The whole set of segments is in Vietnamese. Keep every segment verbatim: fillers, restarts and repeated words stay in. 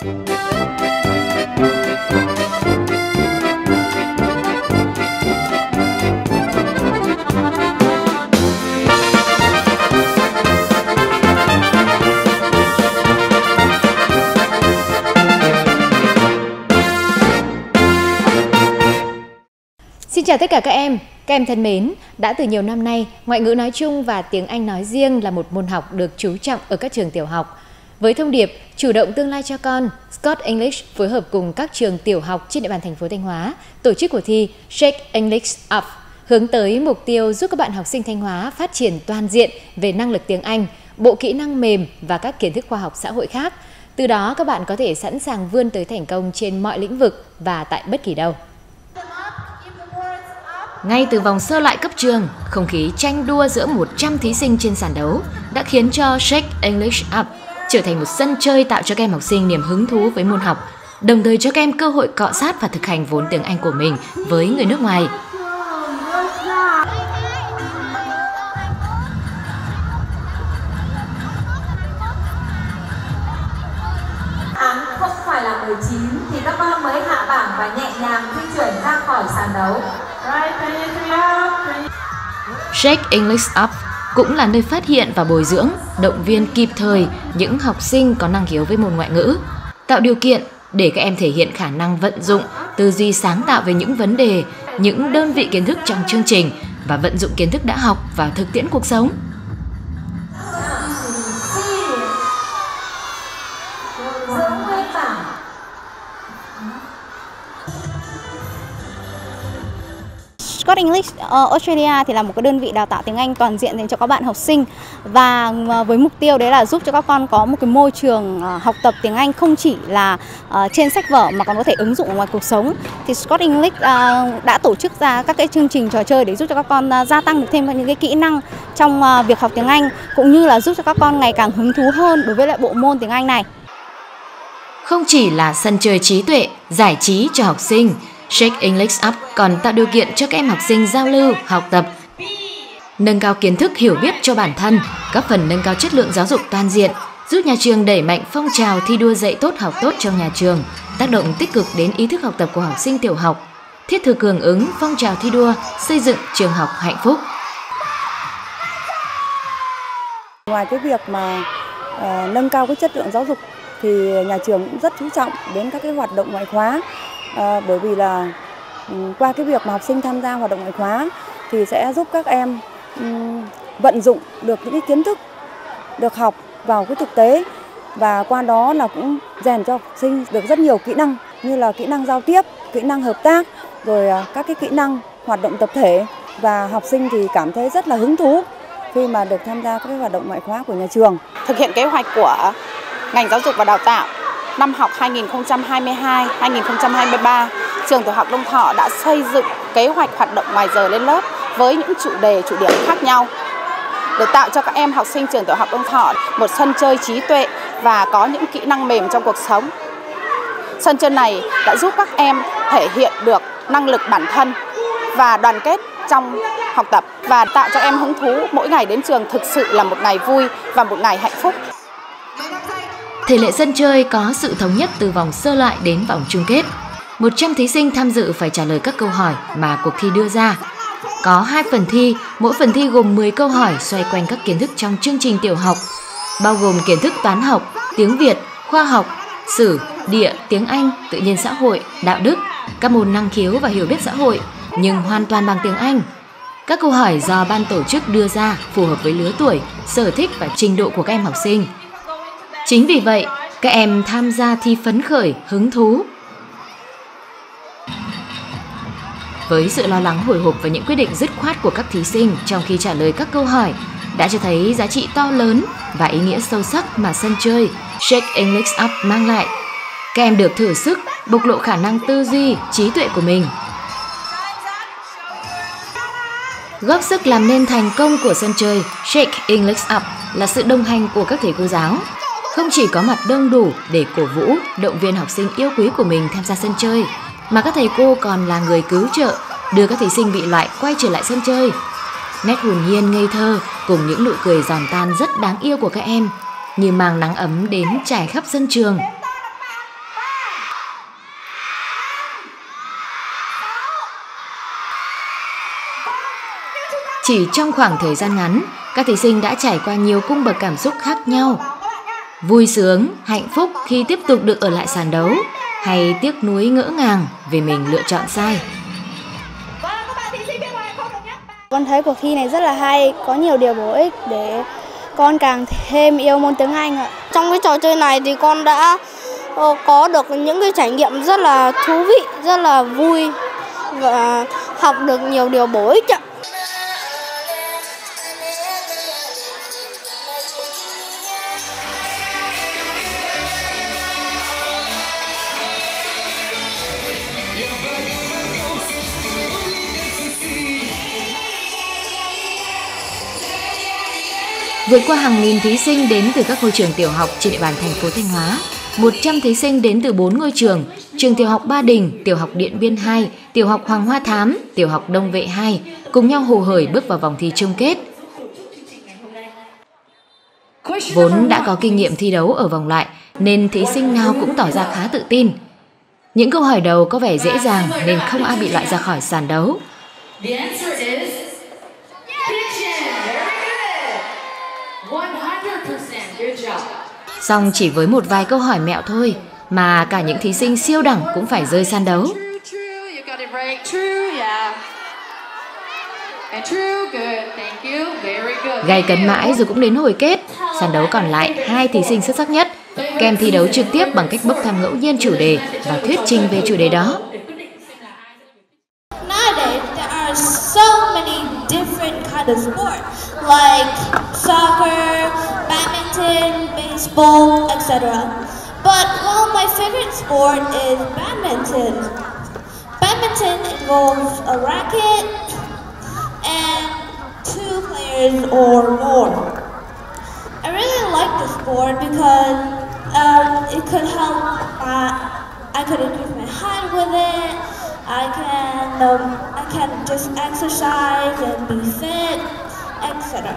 Xin chào tất cả các em. Các em thân mến, đã từ nhiều năm nay, ngoại ngữ nói chung và tiếng Anh nói riêng là một môn học được chú trọng ở các trường tiểu học. Với thông điệp chủ động tương lai cho con, Scots English phối hợp cùng các trường tiểu học trên địa bàn thành phố Thanh Hóa tổ chức cuộc thi Shake English Up, hướng tới mục tiêu giúp các bạn học sinh Thanh Hóa phát triển toàn diện về năng lực tiếng Anh, bộ kỹ năng mềm và các kiến thức khoa học xã hội khác. Từ đó các bạn có thể sẵn sàng vươn tới thành công trên mọi lĩnh vực và tại bất kỳ đâu. Ngay từ vòng sơ loại cấp trường, không khí tranh đua giữa một trăm thí sinh trên sàn đấu đã khiến cho Shake English Up trở thành một sân chơi tạo cho các em học sinh niềm hứng thú với môn học, đồng thời cho các em cơ hội cọ sát và thực hành vốn tiếng Anh của mình với người nước ngoài. Án không phải là mười chín thì các con mới hạ bảng và nhẹ nhàng di chuyển ra khỏi sàn đấu. Shake English Up cũng là nơi phát hiện và bồi dưỡng, động viên kịp thời những học sinh có năng khiếu với môn ngoại ngữ, tạo điều kiện để các em thể hiện khả năng vận dụng, tư duy sáng tạo về những vấn đề, những đơn vị kiến thức trong chương trình và vận dụng kiến thức đã học vào thực tiễn cuộc sống. Scots English Australia thì là một cái đơn vị đào tạo tiếng Anh toàn diện dành cho các bạn học sinh, và với mục tiêu đấy là giúp cho các con có một cái môi trường học tập tiếng Anh không chỉ là trên sách vở mà còn có thể ứng dụng ngoài cuộc sống. Thì Scots English đã tổ chức ra các cái chương trình trò chơi để giúp cho các con gia tăng được thêm những cái kỹ năng trong việc học tiếng Anh, cũng như là giúp cho các con ngày càng hứng thú hơn đối với lại bộ môn tiếng Anh này. Không chỉ là sân chơi trí tuệ, giải trí cho học sinh, Shake English Up còn tạo điều kiện cho các em học sinh giao lưu, học tập, nâng cao kiến thức hiểu biết cho bản thân, góp phần nâng cao chất lượng giáo dục toàn diện, giúp nhà trường đẩy mạnh phong trào thi đua dạy tốt học tốt trong nhà trường, tác động tích cực đến ý thức học tập của học sinh tiểu học, thiết thực hưởng ứng phong trào thi đua xây dựng trường học hạnh phúc. Ngoài cái việc mà uh, nâng cao cái chất lượng giáo dục thì nhà trường cũng rất chú trọng đến các cái hoạt động ngoại khóa. À, bởi vì là qua cái việc mà học sinh tham gia hoạt động ngoại khóa thì sẽ giúp các em um, vận dụng được những cái kiến thức được học vào cái thực tế, và qua đó là cũng rèn cho học sinh được rất nhiều kỹ năng, như là kỹ năng giao tiếp, kỹ năng hợp tác, rồi các cái kỹ năng hoạt động tập thể, và học sinh thì cảm thấy rất là hứng thú khi mà được tham gia các cái hoạt động ngoại khóa của nhà trường. Thực hiện kế hoạch của ngành giáo dục và đào tạo, năm học hai nghìn không trăm hai mươi hai hai nghìn không trăm hai mươi ba, trường tiểu học Đông Thọ đã xây dựng kế hoạch hoạt động ngoài giờ lên lớp với những chủ đề, chủ điểm khác nhau, để tạo cho các em học sinh trường tiểu học Đông Thọ một sân chơi trí tuệ và có những kỹ năng mềm trong cuộc sống. Sân chơi này đã giúp các em thể hiện được năng lực bản thân và đoàn kết trong học tập, và tạo cho em hứng thú mỗi ngày đến trường thực sự là một ngày vui và một ngày hạnh phúc. Thể lệ sân chơi có sự thống nhất từ vòng sơ loại đến vòng chung kết. một trăm thí sinh tham dự phải trả lời các câu hỏi mà cuộc thi đưa ra. Có hai phần thi, mỗi phần thi gồm mười câu hỏi xoay quanh các kiến thức trong chương trình tiểu học, bao gồm kiến thức toán học, tiếng Việt, khoa học, sử, địa, tiếng Anh, tự nhiên xã hội, đạo đức, các môn năng khiếu và hiểu biết xã hội, nhưng hoàn toàn bằng tiếng Anh. Các câu hỏi do ban tổ chức đưa ra phù hợp với lứa tuổi, sở thích và trình độ của các em học sinh. Chính vì vậy, các em tham gia thi phấn khởi, hứng thú. Với sự lo lắng hồi hộp và những quyết định dứt khoát của các thí sinh trong khi trả lời các câu hỏi đã cho thấy giá trị to lớn và ý nghĩa sâu sắc mà sân chơi Shake English Up mang lại. Các em được thử sức, bộc lộ khả năng tư duy, trí tuệ của mình. Góp sức làm nên thành công của sân chơi Shake English Up là sự đồng hành của các thầy cô giáo. Không chỉ có mặt đông đủ để cổ vũ, động viên học sinh yêu quý của mình tham gia sân chơi, mà các thầy cô còn là người cứu trợ, đưa các thí sinh bị loại quay trở lại sân chơi. Nét hồn nhiên ngây thơ cùng những nụ cười giòn tan rất đáng yêu của các em, như mang nắng ấm đến trải khắp sân trường. Chỉ trong khoảng thời gian ngắn, các thí sinh đã trải qua nhiều cung bậc cảm xúc khác nhau. Vui sướng, hạnh phúc khi tiếp tục được ở lại sàn đấu, hay tiếc nuối ngỡ ngàng vì mình lựa chọn sai. Con thấy cuộc thi này rất là hay, có nhiều điều bổ ích để con càng thêm yêu môn tiếng Anh ạ. Trong cái trò chơi này thì con đã có được những cái trải nghiệm rất là thú vị, rất là vui và học được nhiều điều bổ ích ạ. Vượt qua hàng nghìn thí sinh đến từ các ngôi trường tiểu học trên địa bàn thành phố Thanh Hóa, một trăm thí sinh đến từ bốn ngôi trường, trường tiểu học Ba Đình, tiểu học Điện Biên hai, tiểu học Hoàng Hoa Thám, tiểu học Đông Vệ hai, cùng nhau hồ hởi bước vào vòng thi chung kết. Vốn đã có kinh nghiệm thi đấu ở vòng loại, nên thí sinh nào cũng tỏ ra khá tự tin. Những câu hỏi đầu có vẻ dễ dàng nên không ai bị loại ra khỏi sàn đấu. Song chỉ với một vài câu hỏi mẹo thôi mà cả những thí sinh siêu đẳng cũng phải rơi sàn đấu. Gay cấn mãi rồi cũng đến hồi kết, sàn đấu còn lại hai thí sinh xuất sắc nhất. Kèm thi đấu trực tiếp bằng cách bốc thăm ngẫu nhiên chủ đề và thuyết trình về chủ đề đó. Baseball, et cetera. But well, my favorite sport is badminton. Badminton involves a racket and two players or more. I really like the sport because um, it could help. Uh, I could increase my height with it. I can um, I can just exercise and be fit, et cetera.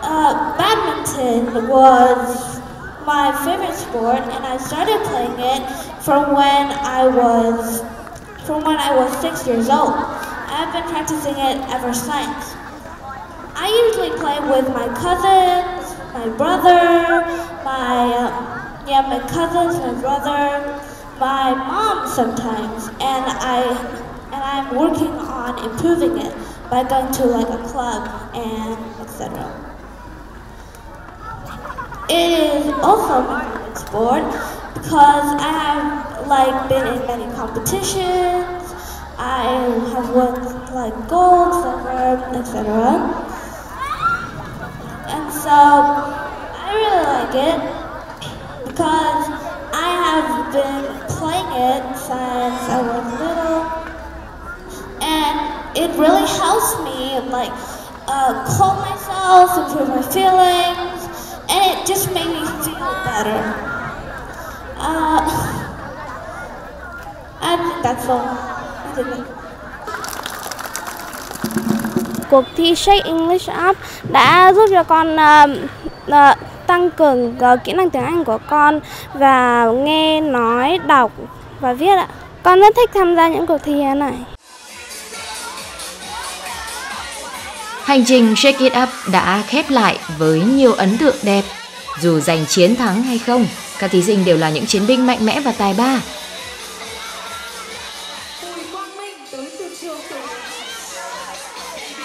Uh, badminton was my favorite sport, and I started playing it from when I was from when I was six years old. I've been practicing it ever since. I usually play with my cousins, my brother, my um, yeah, my cousins, my brother, my mom sometimes, and I and I'm working on improving it by going to like a club and et cetera. It is also my favorite sport because I have like been in many competitions. I have won like gold, silver, et cetera. And so I really like it because I have been playing it since I was little, and it really helps me like uh, calm myself, improve my feelings. And it just made me feel better. Uh, I think that's all. I think that's all. Cuộc thi Shake English Up đã giúp cho con uh, uh, tăng cường uh, kỹ năng tiếng Anh của con và nghe, nói, đọc và viết ạ. Con rất thích tham gia những cuộc thi này. Hành trình Shake It Up đã khép lại với nhiều ấn tượng đẹp. Dù giành chiến thắng hay không, các thí sinh đều là những chiến binh mạnh mẽ và tài ba.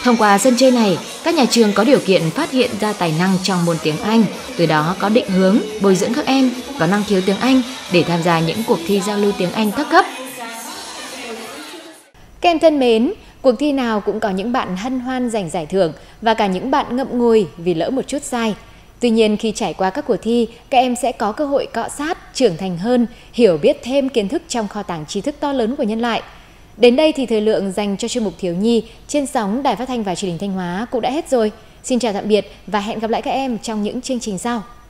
Thông qua sân chơi này, các nhà trường có điều kiện phát hiện ra tài năng trong môn tiếng Anh, từ đó có định hướng bồi dưỡng các em có năng khiếu tiếng Anh để tham gia những cuộc thi giao lưu tiếng Anh các cấp. Các em thân mến, cuộc thi nào cũng có những bạn hân hoan giành giải thưởng và cả những bạn ngậm ngùi vì lỡ một chút sai. Tuy nhiên khi trải qua các cuộc thi, các em sẽ có cơ hội cọ sát, trưởng thành hơn, hiểu biết thêm kiến thức trong kho tàng tri thức to lớn của nhân loại. Đến đây thì thời lượng dành cho chuyên mục Thiếu Nhi trên sóng Đài Phát Thanh và Truyền Hình Thanh Hóa cũng đã hết rồi. Xin chào tạm biệt và hẹn gặp lại các em trong những chương trình sau.